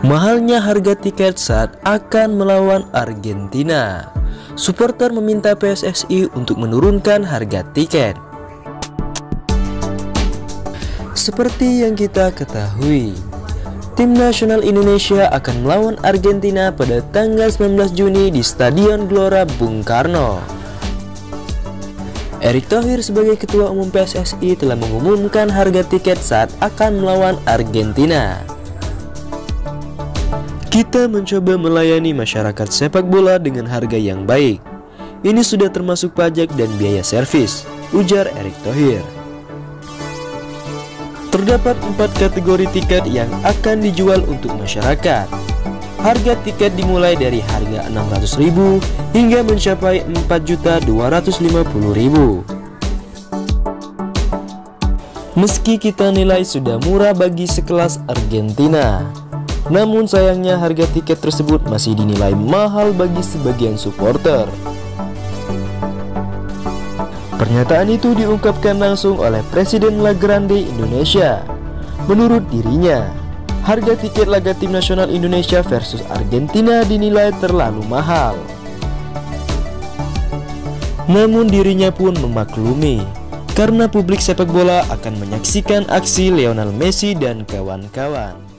Mahalnya harga tiket saat akan melawan Argentina. Supporter meminta PSSI untuk menurunkan harga tiket. Seperti yang kita ketahui, tim nasional Indonesia akan melawan Argentina pada tanggal 19 Juni di Stadion Gelora Bung Karno. Erick Thohir sebagai ketua umum PSSI telah mengumumkan harga tiket saat akan melawan Argentina. Kita mencoba melayani masyarakat sepak bola dengan harga yang baik. Ini sudah termasuk pajak dan biaya servis, ujar Erick Thohir. Terdapat 4 kategori tiket yang akan dijual untuk masyarakat. Harga tiket dimulai dari harga Rp600.000 hingga mencapai Rp4.250.000. Meski kita nilai sudah murah bagi sekelas Argentina, namun sayangnya harga tiket tersebut masih dinilai mahal bagi sebagian supporter. Pernyataan itu diungkapkan langsung oleh Presiden La Grande Indonesia. Menurut dirinya, harga tiket laga tim nasional Indonesia versus Argentina dinilai terlalu mahal. Namun dirinya pun memaklumi, karena publik sepak bola akan menyaksikan aksi Lionel Messi dan kawan-kawan.